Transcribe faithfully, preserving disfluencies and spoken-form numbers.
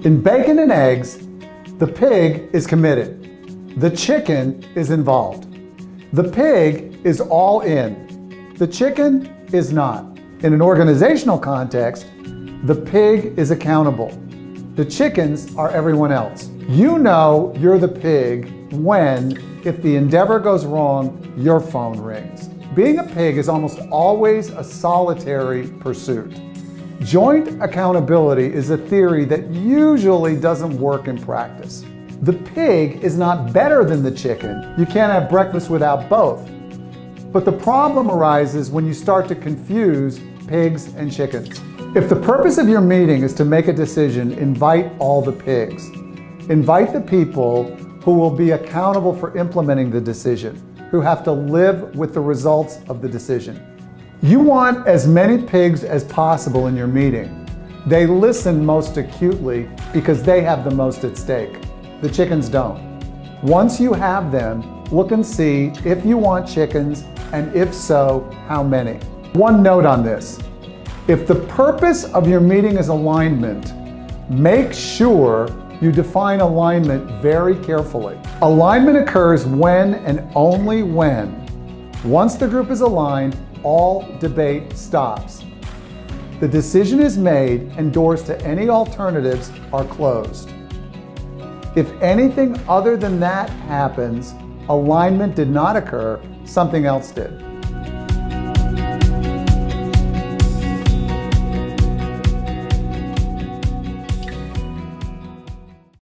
In bacon and eggs, the pig is committed. The chicken is involved. The pig is all in. The chicken is not. In an organizational context, the pig is accountable. The chickens are everyone else. You know you're the pig when, if the endeavor goes wrong, your phone rings. Being a pig is almost always a solitary pursuit. Joint accountability is a theory that usually doesn't work in practice. The pig is not better than the chicken. You can't have breakfast without both. But the problem arises when you start to confuse pigs and chickens. If the purpose of your meeting is to make a decision, invite all the pigs. Invite the people who will be accountable for implementing the decision, who have to live with the results of the decision. You want as many pigs as possible in your meeting. They listen most acutely because they have the most at stake. The chickens don't. Once you have them, look and see if you want chickens, and if so, how many. One note on this. If the purpose of your meeting is alignment, make sure you define alignment very carefully. Alignment occurs when and only when. Once the group is aligned, all debate stops. The decision is made and doors to any alternatives are closed. If anything other than that happens, alignment did not occur, something else did.